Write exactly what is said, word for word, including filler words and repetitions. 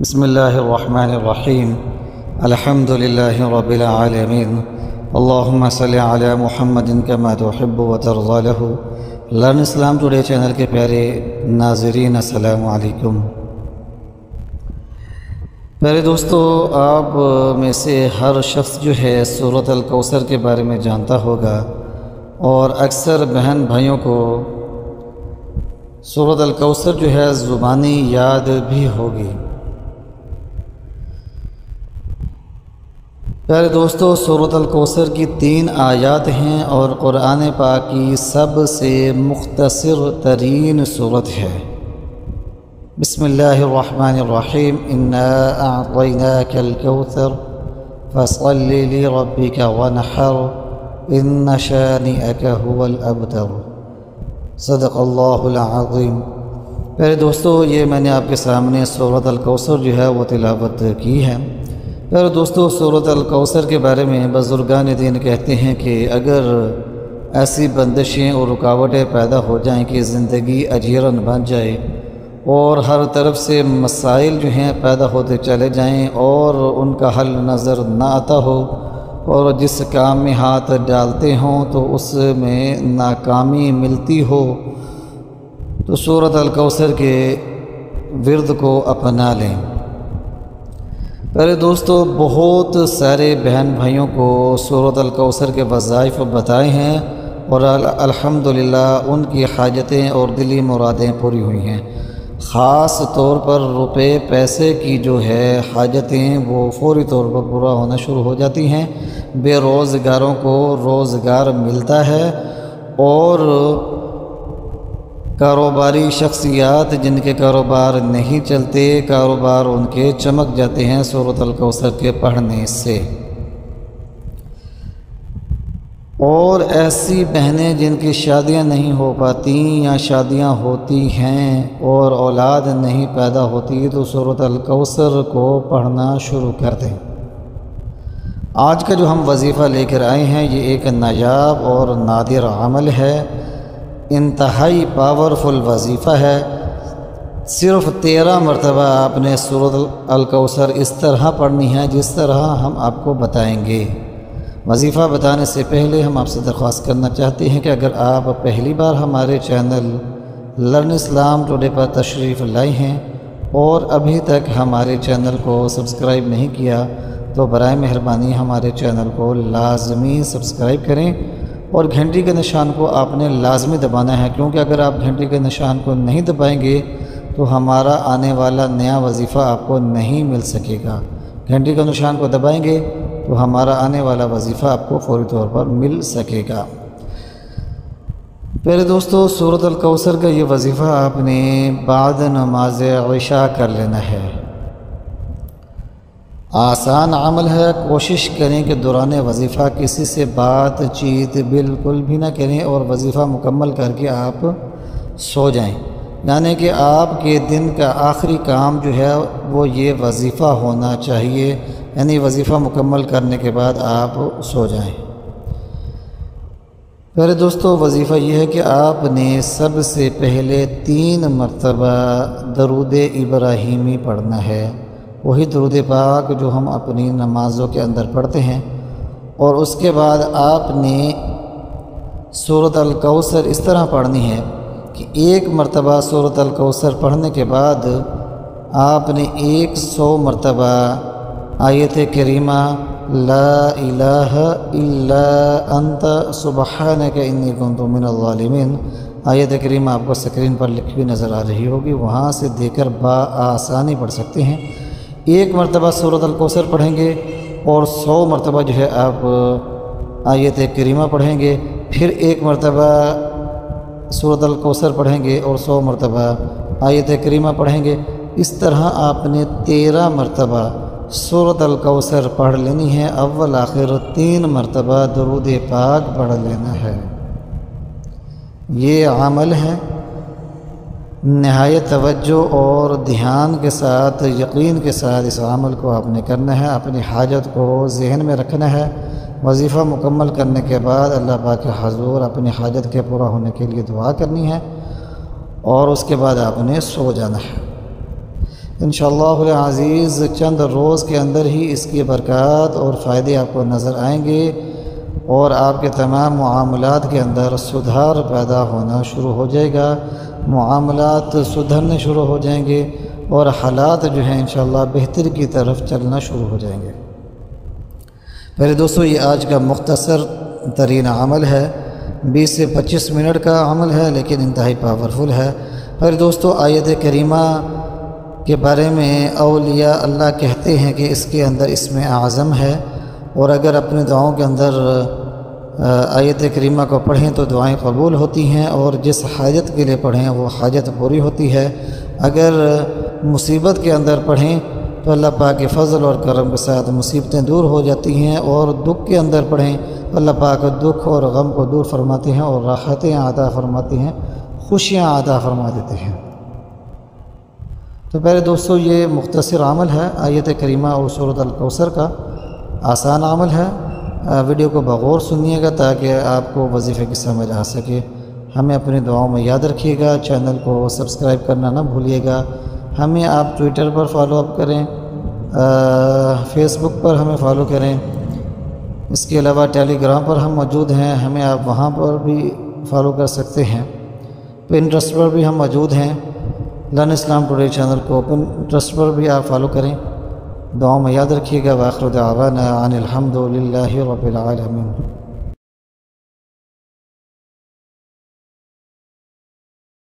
बिस्मिल्लाहिर्रहमानिर्रहीम अल्हम्दुलिल्लाहि रब्बिल आलमीन अल्लाहुम्मा सल्लि अला मुहम्मदिन कमा तुहिब्बु व तर्ज़ा लहु। लर्न इस्लाम टुडे चैनल के प्यारे नाज़रीन, अस्सलामु अलैकुम। प्यारे दोस्तों, आप में से हर शख्स जो है सूरत अल कौसर के बारे में जानता होगा और अक्सर बहन भाइयों को सूरत अल कौसर जो है ज़ुबानी याद भी होगी। प्यारे दोस्तों, सूरत अल कौसर की तीन आयत हैं और क़ुरान पाक की सबसे मुख्तसर तरीन सूरत है। बिस्मिल्लाहिर्रहमानिर्रहीम इन्ना अअतयनाकल कौसर फसल्लि लिरब्बिका वनहर इन्न शानिअका हुवल अबतर। सदक़ल्लाहुल अज़ीम। प्यारे दोस्तों, ये मैंने आपके सामने सूरत अल कौसर जो है वो तिलावत की है। प्यारे दोस्तों, सूरत अल कौसर के बारे में बुज़ुर्गान दीन कहते हैं कि अगर ऐसी बंदिशें और रुकावटें पैदा हो जाएं कि ज़िंदगी अजीरन बन जाए और हर तरफ से मसाइल जो हैं पैदा होते चले जाएं और उनका हल नज़र ना आता हो और जिस काम में हाथ डालते हों तो उसमें नाकामी मिलती हो, तो सूरत अल कौसर के विर्द को अपना लें। अरे दोस्तों, बहुत सारे बहन भाइयों को सूरत अल कौसर के वज़ाइफ बताए हैं और अल्हम्दुलिल्लाह उनकी हाजतें और दिली मुरादें पूरी हुई हैं। ख़ास तौर पर रुपए पैसे की जो है हाजतें वो फौरी तौर पर पूरा होना शुरू हो जाती हैं। बेरोज़गारों को रोज़गार मिलता है और कारोबारी शख्सियात जिनके कारोबार नहीं चलते, कारोबार उनके चमक जाते हैं सूरत अल कौसर के पढ़ने से। और ऐसी बहनें जिनकी शादियां नहीं हो पाती या शादियां होती हैं और औलाद नहीं पैदा होती, तो सूरत अल कौसर को पढ़ना शुरू कर दें। आज का जो हम वजीफ़ा लेकर आए हैं ये एक नायाब और नादिर अमल है, इंतहाई पावरफुल वजीफ़ा है। सिर्फ़ तेरह मरतबा आपने सूरत अल कौसर इस तरह पढ़नी है जिस तरह हम आपको बताएंगे। वजीफ़ा बताने से पहले हम आपसे दरख्वास्त करना चाहते हैं कि अगर आप पहली बार हमारे चैनल लर्न इस्लाम टुडे पर तशरीफ़ लाए हैं और अभी तक हमारे चैनल को सब्सक्राइब नहीं किया तो बराए मेहरबानी हमारे चैनल को लाजमी सब्सक्राइब करें और घंटी के निशान को आपने लाजमी दबाना है, क्योंकि अगर आप घंटी के निशान को नहीं दबाएंगे तो हमारा आने वाला नया वजीफ़ा आपको नहीं मिल सकेगा। घंटी के निशान को दबाएँगे तो हमारा आने वाला वजीफ़ा आपको फौरी तौर पर मिल सकेगा। प्यारे दोस्तों, सूरत अल कौसर का ये वजीफ़ा आपने बाद नमाज इशा कर लेना है। आसान अमल है। कोशिश करें कि दौरान वजीफ़ा किसी से बातचीत बिल्कुल भी ना करें और वजीफ़ा मुकम्मल करके आप सो जाएं। यानी कि आपके दिन का आखिरी काम जो है वो ये वजीफ़ा होना चाहिए, यानी वजीफ़ा मुकम्मल करने के बाद आप सो जाएं। प्यारे दोस्तों, वजीफ़ा यह है कि आपने सबसे पहले तीन मरतबा दरूद इब्राहिमी पढ़ना है, वही दरूद पाक जो हम अपनी नमाज़ों के अंदर पढ़ते हैं। और उसके बाद आपने सूरत अल कौसर इस तरह पढ़नी है कि एक मरतबा सूरत अल कौसर पढ़ने के बाद आपने एक सौ मरतबा आयत करीमा ला इलाहा इल्ला अंता सुबहानका इन्नी कुन्तु मिनल ज़ालिमीन आयत करीमा आपको स्क्रीन पर लिखी हुई नज़र आ रही होगी, वहाँ से देकर बाआसानी पढ़ सकते हैं। एक मरतबा सूरत अल कौसर पढ़ेंगे और सौ मरतबा जो है आप आयत करीमा पढ़ेंगे, फिर एक मरतबा सूरत अल कौसर पढ़ेंगे और सौ मरतबा आयत करीमा पढ़ेंगे। इस तरह आपने तेरह मरतबा सूरत अल कौसर पढ़ लेनी है। अव्वल आखिर तीन मरतबा दरूद पाक पढ़ लेना है। ये अमल है नहायत तवज्जो और ध्यान के साथ, यकीन के साथ इस अमल को आपने करना है। अपनी हाजत को जहन में रखना है। वजीफ़ा मुकम्मल करने के बाद अल्लाह पाक के हजूर अपनी हाजत के पूरा होने के लिए दुआ करनी है और उसके बाद आपने सो जाना है। इंशाअल्लाहुल अज़ीज़ चंद रोज़ के अंदर ही इसकी बरकत और फ़ायदे आपको नज़र आएंगे और आपके तमाम मुआमलात के अंदर सुधार पैदा होना शुरू हो जाएगा, मुआमलात सुधरने शुरू हो जाएंगे और हालात जो हैं इंशाअल्लाह बेहतर की तरफ चलना शुरू हो जाएंगे। पहले दोस्तों ये आज का मुख्तसर तरीन अमल है, बीस से पच्चीस मिनट का अमल है लेकिन इंतहाई पावरफुल है। पहले दोस्तों आयत करीमा के बारे में औलिया अल्लाह कहते हैं कि इसके अंदर इसमें आज़म है और अगर अपने दुआओं के अंदर आयत करीमा को पढ़ें तो दुआएं कबूल होती हैं और जिस हाजत के लिए पढ़ें वो हाजत पूरी होती है। अगर मुसीबत के अंदर पढ़ें तो अल्लाह पाक के फ़ज़ल और करम के साथ मुसीबतें दूर हो जाती हैं और दुख के अंदर पढ़ें तो अल्लाह पाक दुख और गम को दूर फरमाते हैं और राहतें अता फरमाती हैं, खुशियाँ अता फरमा देते हैं। तो पहले दोस्तों ये मुख्तसर अमल है आयत करीमा और सूरह कौसर का, आसान अमल है। वीडियो को बगौर सुनिएगा ताकि आपको वजीफ़े की समझ आ सके। हमें अपनी दुआओं में याद रखिएगा, चैनल को सब्सक्राइब करना ना भूलिएगा। हमें आप ट्विटर पर फॉलो अप करें, फेसबुक पर हमें फॉलो करें, इसके अलावा टेलीग्राम पर हम मौजूद हैं, हमें आप वहाँ पर भी फॉलो कर सकते हैं। पिंट्रस्ट पर भी हम मौजूद हैं, लर्न इस्लाम टुडे चैनल को पिंट्रस्ट पर भी आप फॉलो करें। दुआओं में याद रखिएगा। वाखिर दावाना अनिल हम्दुलिल्लाहि रब्बिल आलमीन।